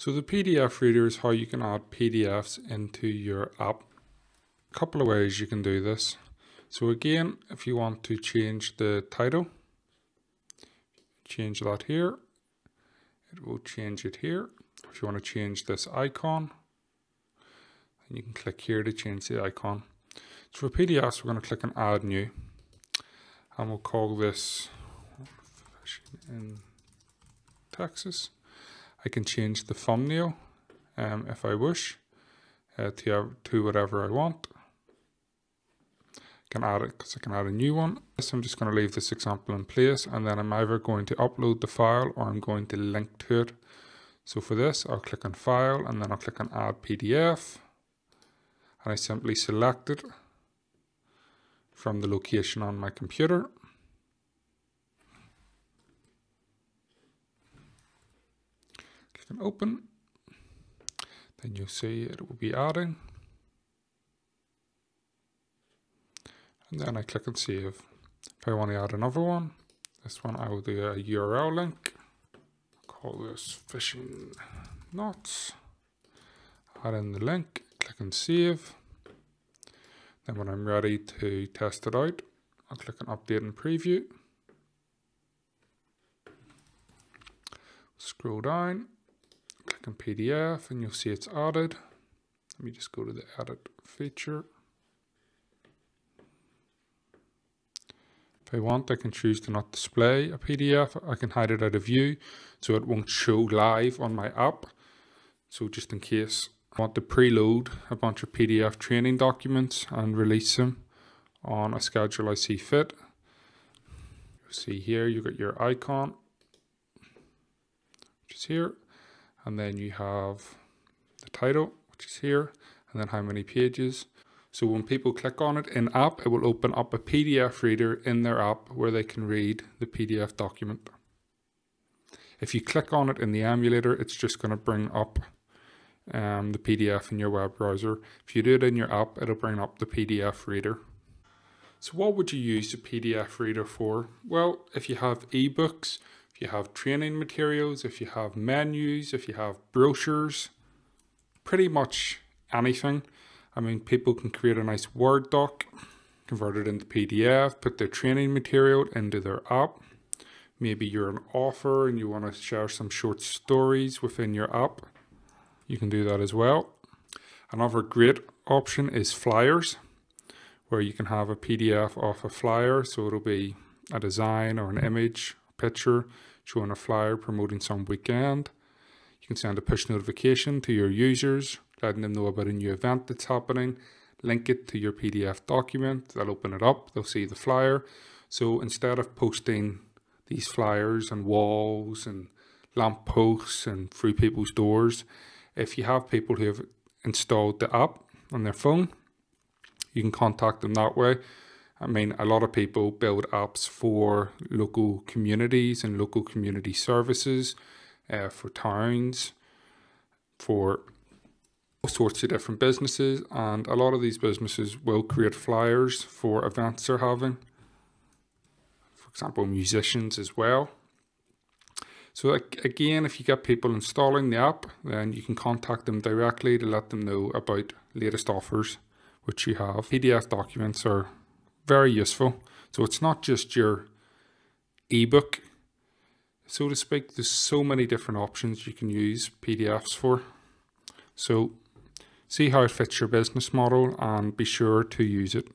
So the PDF reader is how you can add PDFs into your app. A couple of ways you can do this. So again, if you want to change the title, change that here. It will change it here. If you want to change this icon, and you can click here to change the icon. So for PDFs, we're going to click on Add New, and we'll call this in Texas. I can change the thumbnail if I wish to whatever I want. I can add it because I can add a new one. So I'm just going to leave this example in place, and then I'm either going to upload the file or I'm going to link to it. So for this, I'll click on File, and then I'll click on Add PDF, and I simply select it from the location on my computer. Click on Open. Then you'll see it will be adding. And then I click on Save. If I want to add another one, this one I will do a URL link. Call this Fishing Knots. Add in the link, click on Save. Then when I'm ready to test it out, I'll click on Update and Preview. Scroll down, click on PDF, and you'll see it's added. Let me just go to the Edit feature. If I want, I can choose to not display a PDF. I can hide it out of view so it won't show live on my app. So just in case I want to preload a bunch of PDF training documents and release them on a schedule I see fit. You'll see here you've got your icon, which is here, and then you have the title, which is here, and then how many pages. So when people click on it in app, it will open up a PDF reader in their app where they can read the PDF document. If you click on it in the emulator, it's just going to bring up the PDF in your web browser. If you do it in your app, it'll bring up the PDF reader. So what would you use the PDF reader for? Well, if you have ebooks, if you have training materials, if you have menus, if you have brochures, pretty much anything. I mean, people can create a nice Word doc, convert it into PDF, put their training material into their app. Maybe you're an author and you want to share some short stories within your app. You can do that as well. Another great option is flyers, where you can have a PDF off a flyer. So it'll be a design or an image, picture showing a flyer promoting some weekend. You can send a push notification to your users, letting them know about a new event that's happening, link it to your PDF document, they'll open it up, they'll see the flyer. So instead of posting these flyers and walls and lampposts and through people's doors, if you have people who have installed the app on their phone, you can contact them that way. I mean, a lot of people build apps for local communities and local community services, for towns, for all sorts of different businesses, and a lot of these businesses will create flyers for events they're having, for example musicians as well. So again, if you get people installing the app, then you can contact them directly to let them know about latest offers which you have. PDF documents are very useful, so it's not just your ebook, so to speak. There's so many different options you can use PDFs for. So see how it fits your business model and be sure to use it.